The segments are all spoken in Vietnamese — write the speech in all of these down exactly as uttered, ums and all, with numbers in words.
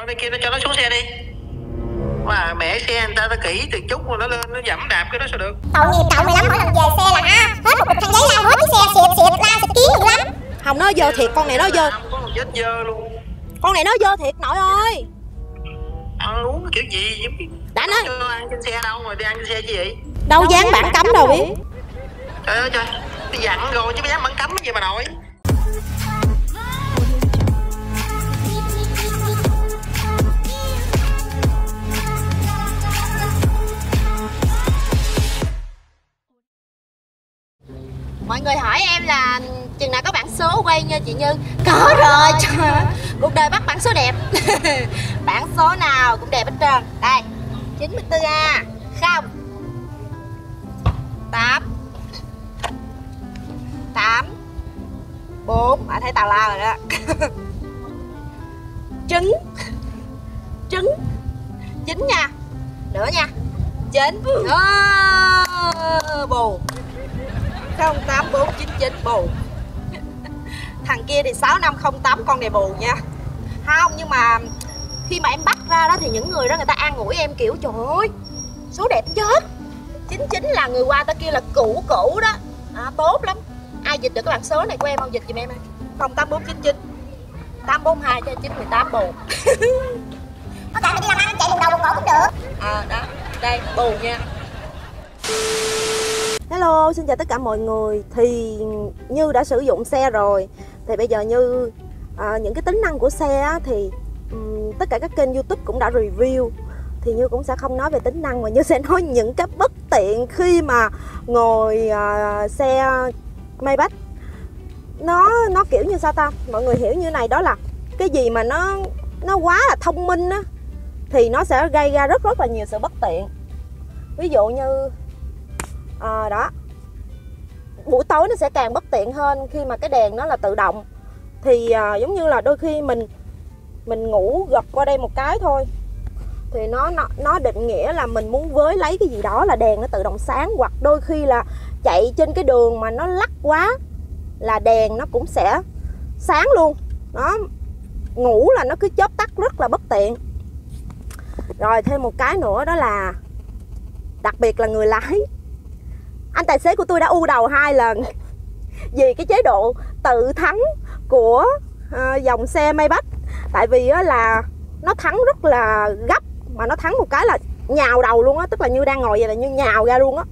Con đây kia nó cho nó xuống xe đi. Mà mẹ xe người ta ta kỹ từ chút mà nó lên nó dẫm đạp cái đó sao được. Tội nghiệp cậu mày lắm, mỗi lần về xe là ha hết một cục thang giấy lao hết cái xe xịt xịt la xịt kiến dữ lắm. Không, nó dơ thiệt, con này nó dơ. Con này nó dơ luôn. Con này nó dơ thiệt nội ơi. Ăn uống kiểu gì giống đã nói chưa ăn trên xe đâu mà đi ăn trên xe chi vậy? Đâu, đâu dán bản, bản cấm đâu biết. Trời ơi trời, đi dặn rồi chứ dán bản cấm cái gì mà nội. Mọi người hỏi em là chừng nào có bản số quay nha chị Như. Có rồi, trời ơi. Cuộc đời bắt bản số đẹp. Bản số nào cũng đẹp hết trơn. Đây, chín mươi tư A không tám tám bốn. Bạn thấy tào lao rồi đó. Trứng Trứng Chín nha. Nữa nha. Chín. Bù không tám bốn chín chín bù. Thằng kia thì sáu năm không tám, con này bù nha. Không, nhưng mà khi mà em bắt ra đó thì những người đó người ta an ủi em kiểu trời ơi số đẹp chết. Chín chín là người qua tới kia là cũ cũ đó à, tốt lắm. Ai dịch được cái bảng số này của em không, dịch giùm em ơi. Không tám bốn chín chín tám bốn hai cho chín mười tám bù. Có tại mình đi làm ăn chạy buồn đầu buồn cổ cũng được. Ờ à, đó, đây bù nha. Hello, xin chào tất cả mọi người. Thì Như đã sử dụng xe rồi. Thì bây giờ Như à, những cái tính năng của xe á, thì um, tất cả các kênh YouTube cũng đã review. Thì Như cũng sẽ không nói về tính năng mà Như sẽ nói những cái bất tiện khi mà ngồi à, xe Maybach. Nó nó kiểu như sao ta? Mọi người hiểu như này, đó là cái gì mà nó nó quá là thông minh á, thì nó sẽ gây ra rất rất là nhiều sự bất tiện. Ví dụ như à, đó, buổi tối nó sẽ càng bất tiện hơn khi mà cái đèn nó là tự động. Thì à, giống như là đôi khi mình mình ngủ gật qua đây một cái thôi thì nó, nó nó định nghĩa là mình muốn với lấy cái gì đó là đèn nó tự động sáng. Hoặc đôi khi là chạy trên cái đường mà nó lắc quá là đèn nó cũng sẽ sáng luôn. Đó, ngủ là nó cứ chớp tắt, rất là bất tiện. Rồi thêm một cái nữa đó là đặc biệt là người lái. Anh tài xế của tôi đã u đầu hai lần vì cái chế độ tự thắng của uh, dòng xe Maybach. Tại vì uh, là nó thắng rất là gấp, mà nó thắng một cái là nhào đầu luôn á. Tức là Như đang ngồi vậy là Như nhào ra luôn á,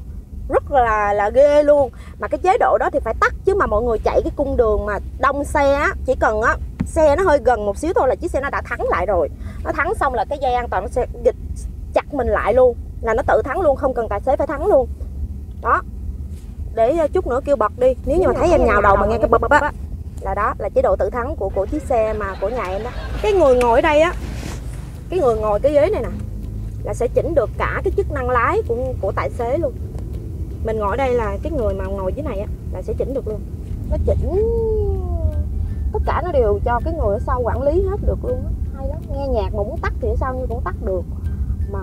rất là là ghê luôn. Mà cái chế độ đó thì phải tắt chứ, mà mọi người chạy cái cung đường mà đông xe á, chỉ cần á xe nó hơi gần một xíu thôi là chiếc xe nó đã thắng lại rồi. Nó thắng xong là cái dây an toàn nó sẽ giật chặt mình lại luôn, là nó tự thắng luôn, không cần tài xế phải thắng luôn. Đó, để chút nữa kêu bật đi. Nếu như mà thấy em nhào đầu mà nghe cái bập bập á, là đó là chế độ tự thắng của của chiếc xe mà của nhà em đó. Cái người ngồi ở đây á, cái người ngồi cái ghế này nè, là sẽ chỉnh được cả cái chức năng lái của, của tài xế luôn. Mình ngồi ở đây là cái người mà ngồi dưới này á, là sẽ chỉnh được luôn. Nó chỉnh tất cả nó đều cho cái người ở sau quản lý hết được luôn á. Hay lắm, nghe nhạc mà muốn tắt thì sao Như cũng tắt được. Mà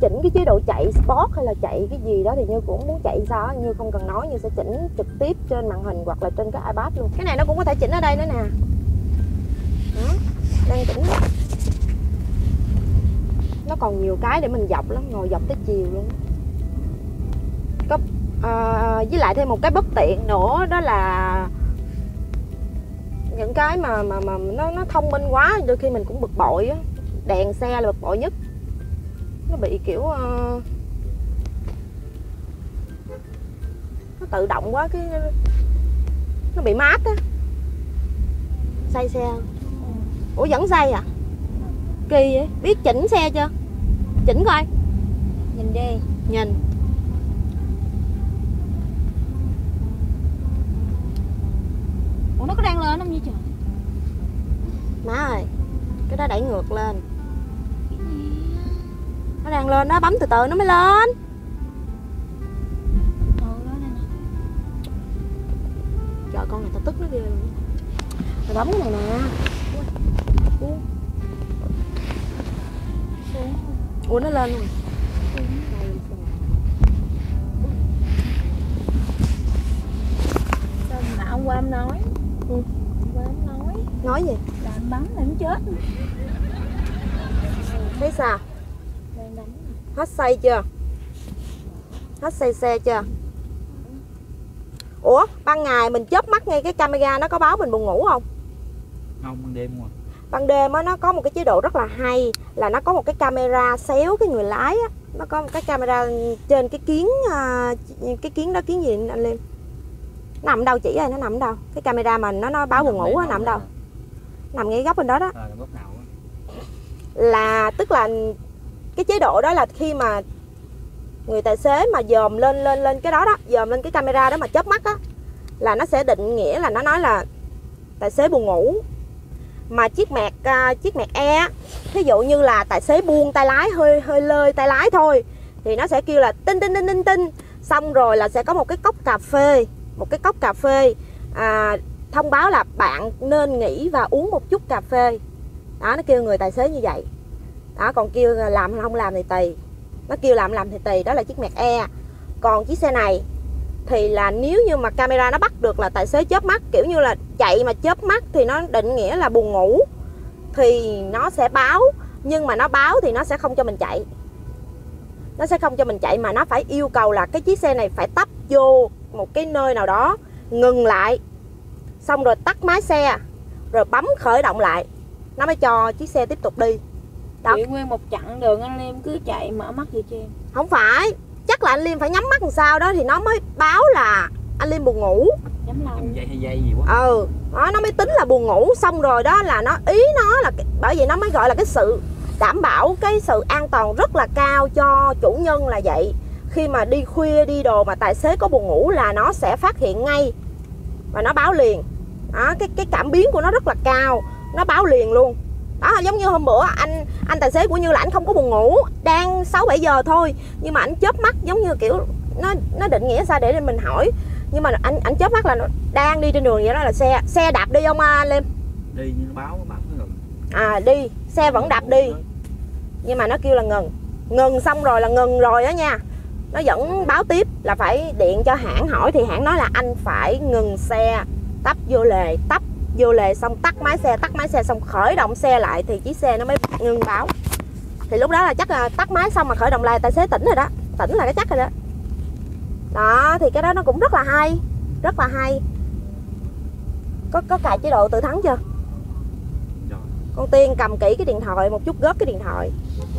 chỉnh cái chế độ chạy sport hay là chạy cái gì đó thì Như cũng muốn chạy sao Như không cần nói, Như sẽ chỉnh trực tiếp trên màn hình hoặc là trên cái iPad luôn. Cái này nó cũng có thể chỉnh ở đây nữa nè. Đó, đang chỉnh. Nó còn nhiều cái để mình dọc lắm, ngồi dọc tới chiều luôn. Có, à, với lại thêm một cái bất tiện nữa đó là những cái mà mà mà nó nó thông minh quá, đôi khi mình cũng bực bội á. Đèn xe là bực bội nhất. Nó bị kiểu uh, nó tự động quá, cái nó bị mát á. Say xe. Ủa vẫn say à? Kỳ vậy. Biết chỉnh xe chưa? Chỉnh coi. Nhìn đi. Nhìn. Ủa nó có đang lên không vậy trời? Má ơi, cái đó đẩy ngược lên. Nó đang lên đó, bấm từ từ nó mới lên. Trời, con này tao tức nó ghê luôn. Mày bấm cái này nè. Ủa nó lên luôn. Sao mà ông qua em nói? Ừ. Qua em nói. Nói gì? Làm bắn là cũng chết. Thấy sao? Hết say chưa? Hết say xe chưa? Ủa, ban ngày mình chớp mắt ngay cái camera nó có báo mình buồn ngủ không? Không, ban đêm rồi. Ban đêm á, nó có một cái chế độ rất là hay, là nó có một cái camera xéo cái người lái á. Nó có một cái camera trên cái kiến, cái kiến đó, kiến gì anh Liêm? Nó nằm đâu chỉ ơi, nó nằm đâu? Cái camera mình nó, nó báo buồn ngủ á, nằm đâu? Nằm ngay góc bên đó đó. À, góc nào đó. Là, tức là cái chế độ đó là khi mà người tài xế mà dòm lên lên lên cái đó đó, dòm lên cái camera đó mà chớp mắt á, là nó sẽ định nghĩa là nó nói là tài xế buồn ngủ. Mà chiếc mẹt uh, chiếc mẹt E, ví dụ như là tài xế buông tay lái, hơi hơi lơi tay lái thôi, thì nó sẽ kêu là tinh tinh tinh tinh tinh. Xong rồi là sẽ có một cái cốc cà phê, một cái cốc cà phê à, thông báo là bạn nên nghỉ và uống một chút cà phê. Đó, nó kêu người tài xế như vậy. Đó, còn kêu làm không làm thì tùy. Nó kêu làm làm thì tùy, đó là chiếc mẹt E. Còn chiếc xe này thì là nếu như mà camera nó bắt được là tài xế chớp mắt, kiểu như là chạy mà chớp mắt thì nó định nghĩa là buồn ngủ, thì nó sẽ báo. Nhưng mà nó báo thì nó sẽ không cho mình chạy. Nó sẽ không cho mình chạy mà nó phải yêu cầu là cái chiếc xe này phải tấp vô một cái nơi nào đó, ngừng lại, xong rồi tắt máy xe, rồi bấm khởi động lại, nó mới cho chiếc xe tiếp tục đi. Chị nguyên một chặng đường anh Liêm cứ chạy mở mắt gì cho em. Không phải, chắc là anh Liêm phải nhắm mắt làm sao đó thì nó mới báo là anh Liêm buồn ngủ. Nhắm lâu dây hay dây gì quá. Ừ, đó, nó mới tính là buồn ngủ. Xong rồi đó là nó ý nó là, bởi vì nó mới gọi là cái sự đảm bảo, cái sự an toàn rất là cao cho chủ nhân là vậy. Khi mà đi khuya đi đồ mà tài xế có buồn ngủ là nó sẽ phát hiện ngay và nó báo liền. Đó, cái, cái cảm biến của nó rất là cao, nó báo liền luôn. Đó, giống như hôm bữa anh anh tài xế của Như là anh không có buồn ngủ, đang sáu bảy giờ thôi, nhưng mà anh chớp mắt giống như kiểu nó nó định nghĩa sao để mình hỏi. Nhưng mà anh anh chớp mắt là nó đang đi trên đường vậy đó, là xe xe đạp đi không anh Liêm? Đi nhưng nó báo báo nó ngừng. À đi, xe vẫn đạp đi. Nhưng mà nó kêu là ngừng. Ngừng xong rồi là ngừng rồi đó nha. Nó vẫn báo tiếp là phải điện cho hãng hỏi, thì hãng nói là anh phải ngừng xe, tấp vô lề, tấp vô lề xong tắt máy xe, tắt máy xe xong khởi động xe lại thì chiếc xe nó mới ngừng báo. Thì lúc đó là chắc là tắt máy xong mà khởi động lại tài xế tỉnh rồi đó, tỉnh là cái chắc rồi đó. Đó thì cái đó nó cũng rất là hay, rất là hay. Có có cài chế độ tự thắng chưa? Con Tiên cầm kỹ cái điện thoại một chút, gớt cái điện thoại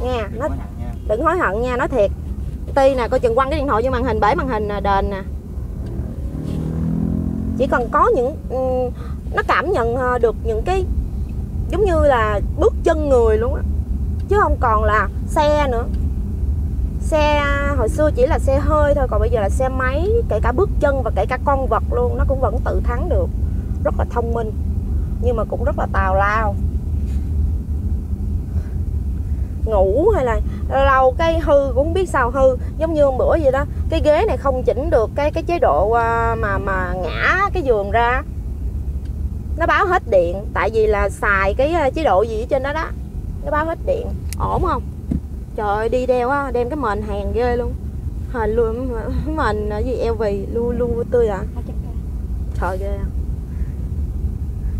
nha, nó đừng hối hận nha, nói thiệt. Ti nè, coi chừng quăng cái điện thoại vô màn hình, bể màn hình đền nè. Chỉ cần có những um, nó cảm nhận được những cái giống như là bước chân người luôn á, chứ không còn là xe nữa. Xe hồi xưa chỉ là xe hơi thôi, còn bây giờ là xe máy, kể cả bước chân và kể cả con vật luôn, nó cũng vẫn tự thắng được. Rất là thông minh nhưng mà cũng rất là tào lao. Ngủ hay là lâu cái hư cũng không biết sao hư. Giống như hôm bữa vậy đó, cái ghế này không chỉnh được cái cái chế độ mà mà ngã cái giường ra, nó báo hết điện. Tại vì là xài cái chế độ gì ở trên đó đó, nó báo hết điện. Ổn không? Trời ơi, đi đeo á, đem cái mền hàng ghê luôn. Hình luôn, mền gì lờ vê lu lu tươi à. Trời ghê.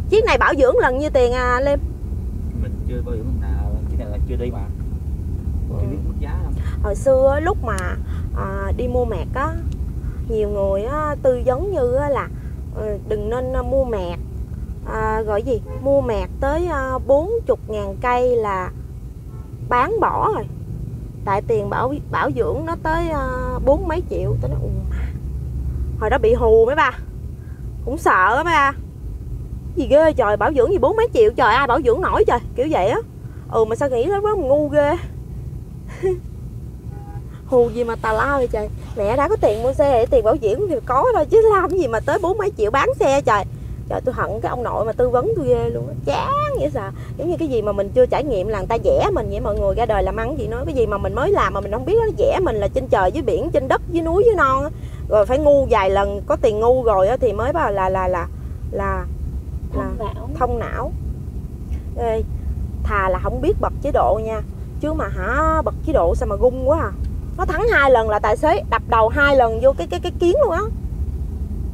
Chiếc này bảo dưỡng lần nhiêu tiền à Liêm? Mình chưa bảo dưỡng nào, chiếc này là chưa đi mà. Chưa biết mức giá không? Hồi xưa lúc mà à, đi mua mẹt á, nhiều người á, tư vấn Như á, là đừng nên mua mẹt. À, gọi gì? Mua mẹt tới bốn mươi ngàn cây là bán bỏ rồi. Tại tiền bảo bảo dưỡng nó tới bốn mấy triệu. Tới nó um. Hồi đó bị hù mấy ba, cũng sợ mấy ba. Gì ghê trời, bảo dưỡng gì bốn mấy triệu, trời ai bảo dưỡng nổi trời. Kiểu vậy á. Ừ mà sao nghĩ nó quá ngu ghê. Hù gì mà tào lao vậy trời. Mẹ đã có tiền mua xe, tiền bảo dưỡng thì có thôi, chứ làm gì mà tới bốn mấy triệu bán xe trời. Trời, tôi hận cái ông nội mà tư vấn tôi ghê luôn á, chán vậy sao. Giống như cái gì mà mình chưa trải nghiệm là người ta vẽ mình vậy. Mọi người ra đời làm ăn gì nữa, cái gì mà mình mới làm mà mình không biết, nó vẽ mình là trên trời dưới biển, trên đất dưới núi dưới non á. Rồi phải ngu vài lần, có tiền ngu rồi á thì mới bảo là là là là là thông não. Ê, thà là không biết bật chế độ nha, chứ mà hả bật chế độ sao mà gung quá à. Nó thắng hai lần là tài xế đập đầu hai lần vô cái cái cái kiến luôn á.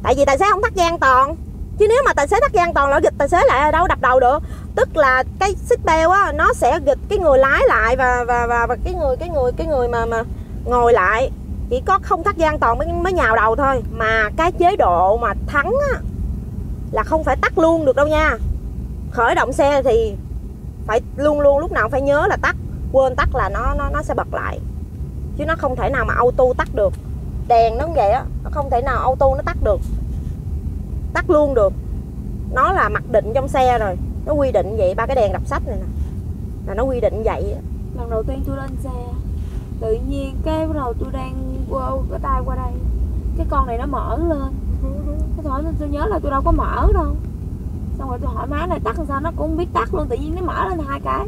Tại vì tài xế không thắt dây an toàn. Chứ nếu mà tài xế thắt dây an toàn là giật tài xế lại đâu đập đầu được. tức là cái xích beo á nó sẽ gịch cái người lái lại và và và, và cái người cái người cái người mà mà ngồi lại, chỉ có không thắt dây an toàn mới mới nhào đầu thôi. Mà cái chế độ mà thắng á là không phải tắt luôn được đâu nha. Khởi động xe thì phải luôn luôn lúc nào phải nhớ là tắt, quên tắt là nó nó nó sẽ bật lại, chứ nó không thể nào mà auto tắt được. Đèn nó cũng vậy á, nó không thể nào auto nó tắt được, tắt luôn được. Nó là mặc định trong xe rồi, nó quy định vậy. Ba cái đèn đọc sách này nè là nó quy định vậy. Lần đầu tiên tôi lên xe, tự nhiên cái bắt đầu tôi đang quơ cái tay qua đây, cái con này nó mở lên. Cái hỏi tôi nhớ là tôi đâu có mở đâu. Xong rồi tôi hỏi má này tắt làm sao, nó cũng không biết tắt luôn, tự nhiên nó mở lên hai cái.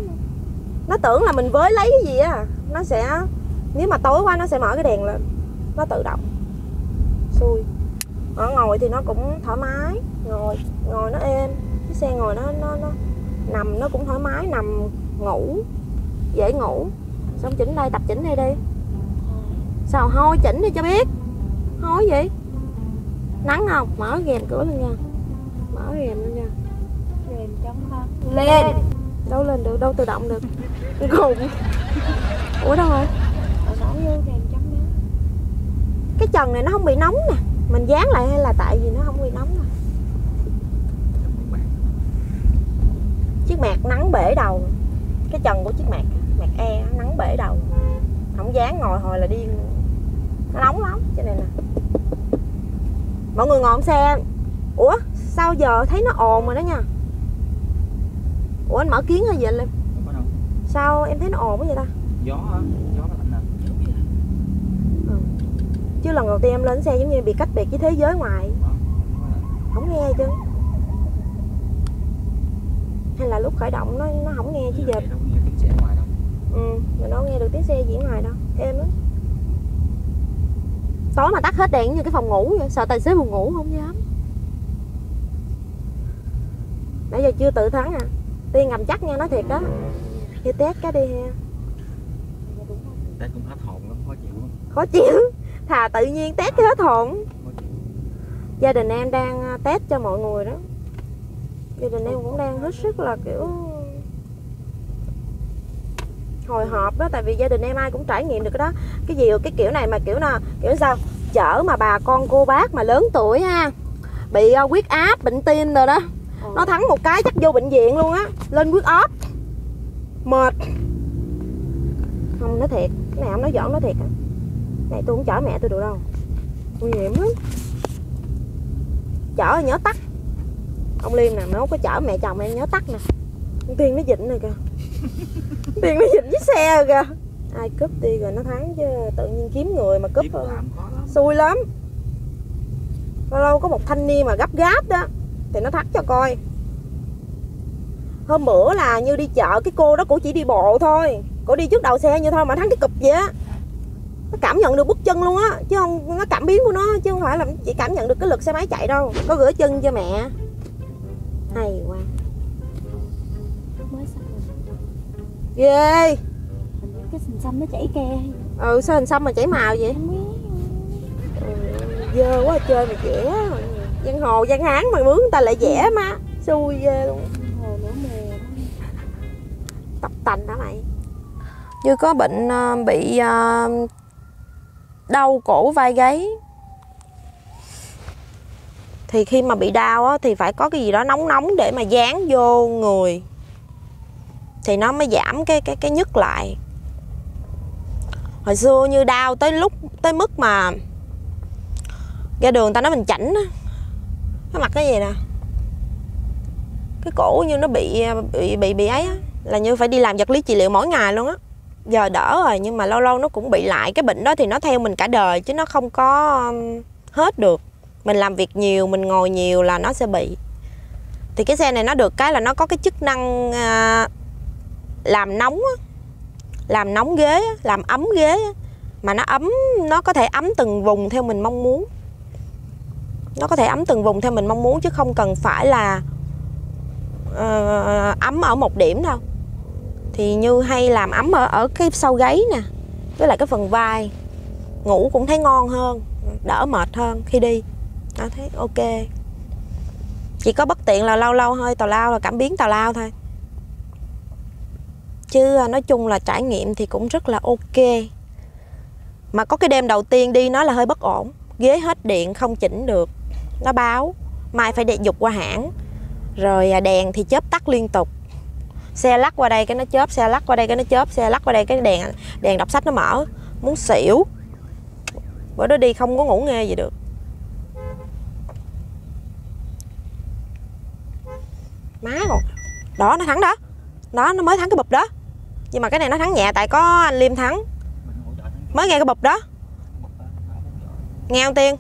Nó tưởng là mình với lấy cái gì á, nó sẽ, nếu mà tối quá nó sẽ mở cái đèn lên, nó tự động. Xui. Ở ngồi thì nó cũng thoải mái, ngồi ngồi nó êm, cái xe ngồi nó nó nó nằm nó cũng thoải mái, nằm ngủ dễ ngủ. Xong chỉnh đây, tập chỉnh đây đi. Sao hôi chỉnh đi cho biết. Hôi gì? Nắng không? Mở rèm cửa lên nha. Mở rèm lên nha. Rèm chống ha. Lên. Đâu lên được, đâu tự động được. Khùng. Ủa đâu rồi? Cái trần này nó không bị nóng nè. Mình dán lại hay là tại vì nó không bị nóng nè. Chiếc mạc nắng bể đầu. Cái trần của chiếc mạc, mạc E nắng bể đầu. Không dán ngồi hồi là điên. Nó nóng lắm cho nên nè. Mọi người ngồi trong xe. Ủa sao giờ thấy nó ồn rồi đó nha. Ủa anh mở kiến hay gì anh Liêm? Sao em thấy nó ồn quá vậy ta? Gió hả? Gió lạnh nè. Ừ. Chứ lần đầu tiên em lên xe giống như bị cách biệt với thế giới ngoài. Không nghe chứ. Hay là lúc khởi động nó nó không nghe chứ giờ. Đâu nghe tiếng xe ngoài đâu. Ừ, mà đâu nghe được tiếng xe gì ngoài đâu. Êm lắm. Tối mà tắt hết đèn như cái phòng ngủ vậy, sợ tài xế buồn ngủ không dám. Nãy giờ chưa tự thắng à. Tiên ngầm chắc nha, nói thiệt đó. Chưa test cái đi ha. Test cũng hết hồn lắm, khó chịu lắm. Khó chịu. Thà tự nhiên test cái hết hồn. Gia đình em đang test cho mọi người đó. Gia đình em cũng đang hết sức là kiểu hồi hộp đó, tại vì gia đình em ai cũng trải nghiệm được cái đó. Cái gì cái kiểu này mà kiểu nào, kiểu sao chở mà bà con cô bác mà lớn tuổi ha, bị uh, huyết áp, bệnh tim rồi đó. Ừ. Nó thắng một cái chắc vô bệnh viện luôn á, lên huyết áp. Mệt. Không nói thiệt, cái này không nói giỡn, nói thiệt á. Này tôi không chở mẹ tôi được đâu. Nguy hiểm lắm. Chở nhớ tắt. Ông Liêm nè, nó có chở mẹ chồng em nhớ tắt nè. Ông Tiên nó dịnh rồi kìa. Tiền nó dính với xe rồi kìa. Ai cướp đi rồi nó thắng chứ tự nhiên kiếm người mà cướp xui lắm. Lâu lâu có một thanh niên mà gấp gáp đó thì nó thắng cho coi. Hôm bữa là Như đi chợ, cái cô đó cổ chỉ đi bộ thôi, cổ đi trước đầu xe như thôi mà thắng cái cụp vậy á. Nó cảm nhận được bước chân luôn á, chứ không, nó cảm biến của nó chứ không phải là chỉ cảm nhận được cái lực xe máy chạy đâu. Có rửa chân cho mẹ. Hay quá. Ghê yeah. Cái hình xăm nó chảy ke. Ừ sao hình xăm mà chảy màu vậy? Ừ, dơ quá chơi mà vẽ. Giang hồ giang hán mà mướn người ta lại vẽ mà. Xui ghê luôn. Hồ nữa mè. Tập tành hả mày? Như có bệnh bị đau cổ vai gáy. Thì khi mà bị đau á, thì phải có cái gì đó nóng nóng để mà dán vô người thì nó mới giảm cái cái cái nhức lại. Hồi xưa Như đau tới lúc tới mức mà ra đường ta nói mình chảnh á, cái mặt cái gì nè, cái cổ Như nó bị bị bị bị ấy á, là Như phải đi làm vật lý trị liệu mỗi ngày luôn á. Giờ đỡ rồi nhưng mà lâu lâu nó cũng bị lại. Cái bệnh đó thì nó theo mình cả đời chứ nó không có hết được. Mình làm việc nhiều, mình ngồi nhiều là nó sẽ bị. Thì cái xe này nó được cái là nó có cái chức năng à, làm nóng, làm nóng ghế, làm ấm ghế. Mà nó ấm, nó có thể ấm từng vùng theo mình mong muốn. Nó có thể ấm từng vùng theo mình mong muốn chứ không cần phải là uh, ấm ở một điểm đâu. Thì Như hay làm ấm ở, ở cái sau gáy nè, với lại cái phần vai. Ngủ cũng thấy ngon hơn, đỡ mệt hơn khi đi. Nó thấy ok. Chỉ có bất tiện là lâu lâu hơi tào lao là cảm biến tào lao thôi. chứ nói chung là trải nghiệm thì cũng rất là ok. Mà có cái đêm đầu tiên đi nó là hơi bất ổn, ghế hết điện không chỉnh được, nó báo mai phải đệ dục qua hãng, rồi đèn thì chớp tắt liên tục, xe lắc qua đây cái nó chớp, xe lắc qua đây cái nó chớp, xe lắc qua đây cái đèn đèn đọc sách nó mở, muốn xỉu. Bữa đó đi không có ngủ nghe gì được. Má còn đó, nó thắng đó, đó nó mới thắng cái bụp đó, nhưng mà cái này nó thắng nhẹ tại có anh Liêm thắng, mới nghe cái bụp đó nghe ông Tiên.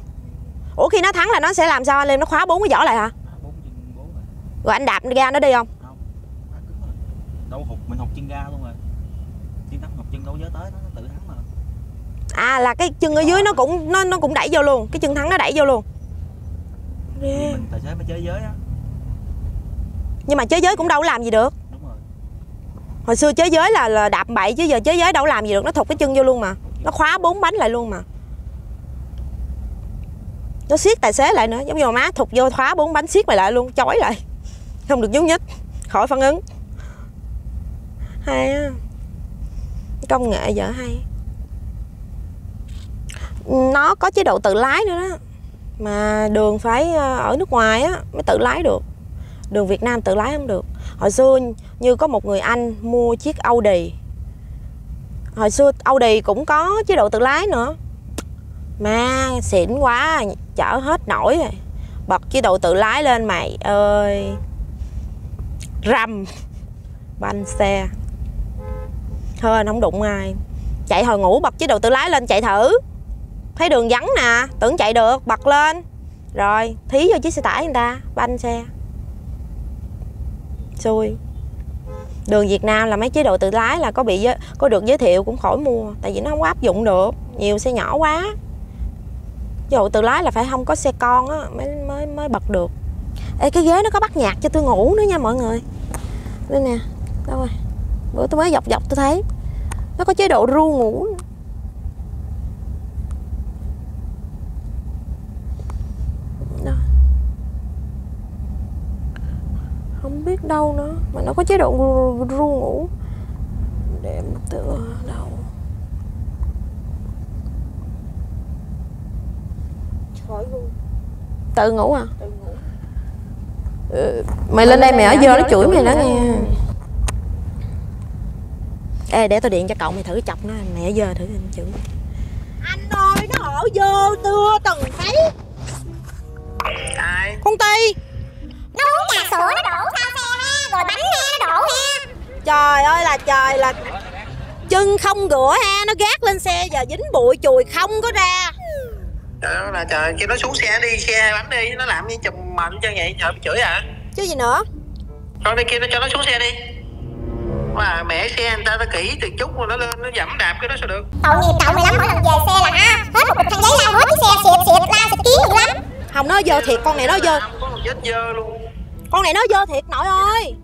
Ủa khi nó thắng là nó sẽ làm sao anh Liêm? Nó khóa bốn cái vỏ lại hả? Rồi anh đạp ga nó đi không? Không, đâu hụt, mình hụt chân ga luôn rồi. Tiên thắng hụt chân đâu nhớ tới, nó tự thắng mà. À là cái chân ở dưới nó cũng nó nó cũng đẩy vô luôn, cái chân thắng nó đẩy vô luôn. Mình tài xế mới chơi giới á. Nhưng mà chế giới cũng đâu làm gì được. Đúng rồi. Hồi xưa chế giới là, là đạp bậy chứ giờ chế giới đâu làm gì được, nó thụt cái chân vô luôn mà. Nó khóa bốn bánh lại luôn mà. Nó siết tài xế lại nữa, giống như má thụt vô khóa bốn bánh siết mày lại luôn, chói lại. Không được nhúng nhích, khỏi phản ứng. Hay á. Công nghệ giờ hay. Nó có chế độ tự lái nữa đó. Mà đường phải ở nước ngoài á mới tự lái được. Đường Việt Nam tự lái không được. Hồi xưa như có một người anh mua chiếc Audi. Hồi xưa Audi cũng có chế độ tự lái nữa. Mà xịn quá, chở hết nổi rồi. Bật chế độ tự lái lên mày ơi, rầm banh xe. Thôi không đụng ai. Chạy hồi ngủ bật chế độ tự lái lên chạy thử. Thấy đường vắng nè, tưởng chạy được, bật lên. Rồi thí vô chiếc xe tải người ta, banh xe. Xui. Đường Việt Nam là mấy chế độ tự lái là có bị có được giới thiệu cũng khỏi mua, tại vì nó không áp dụng được, nhiều xe nhỏ quá. Chế độ tự lái là phải không có xe con á mới mới mới bật được. Ê, cái ghế nó có bắt nhạc cho tôi ngủ nữa nha mọi người. Đây nè, đâu rồi? Bữa tôi mới dọc dọc tôi thấy nó có chế độ ru ngủ. Không biết đâu nữa mà nó có chế độ ru ngủ. Để em tựa đầu. Khỏi ru. Tự ngủ à? Tự ngủ. Ừ, mày lên đây mày ở dơ nó chửi mày đó nghe. Ê để tao điện cho cậu mày thử chọc nó, mày ở dơ thử anh chửi. Anh ơi nó ở dơ tưa từng thấy. Ai? Con Ti. Nó uống trà sữa nó đổ sao xe ha, rồi bánh ha nó đổ ha. Trời ơi là trời là chân không rửa ha, nó gác lên xe giờ dính bụi chùi không có ra. Trời ơi là trời, kêu nó xuống xe đi, xe hai bánh đi, nó làm như chùm mệnh cho vậy, trời bị chửi à. Chứ gì nữa. Con đi kia nó cho nó xuống xe đi. Mà mẹ xe người ta ta kỹ từ chút rồi nó lên nó dẫm đạp cái đó sao được. Tội nghiệp cậu mày lắm, mỗi lần về xe là ha, hết một cục thằng giấy la hết cái xe xịt xịt la xịt kiến dữ lắm. Không nó dơ thiệt, con này nó dơ. Chết dơ luôn. Con này nó dơ thiệt nội ơi.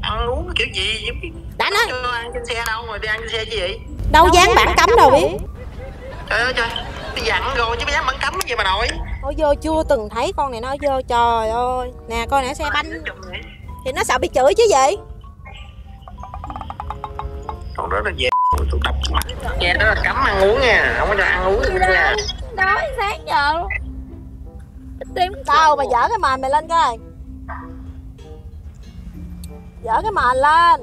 Ăn uống cái kiểu gì vậy? Đã nói chưa ăn trên xe đâu mà đi ăn trên xe chứ vậy? Đâu, đâu dán bản cấm đâu biết. Trời ơi trời, đi dặn rồi chứ dán bản cấm cái gì mà nội. Nó dơ chưa từng thấy, con này nó dơ trời ơi. Nè coi nè xe banh. Thì nó sợ bị chửi chứ gì? Con đó nó về tụi đập mặt. Xe đó là cấm ăn uống nha, không có cho ăn uống nha. Đói sáng giờ luôn. Tao mà dở cái mền mày lên coi. Dở cái mền lên.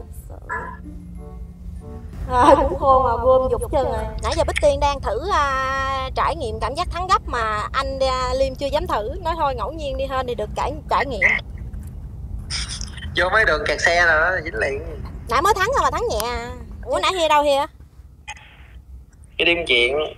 Rồi cũng khô mà gom dục chân rồi. Nãy giờ Bích Tiên đang thử uh, trải nghiệm cảm giác thắng gấp mà anh uh, Liêm chưa dám thử. Nói thôi ngẫu nhiên đi hơn thì được trải, trải nghiệm. Vô mấy đường kẹt xe là nó dính liền. Nãy mới thắng rồi mà thắng nhẹ à. Ủa nãy hia đâu hia? Cái đêm chuyện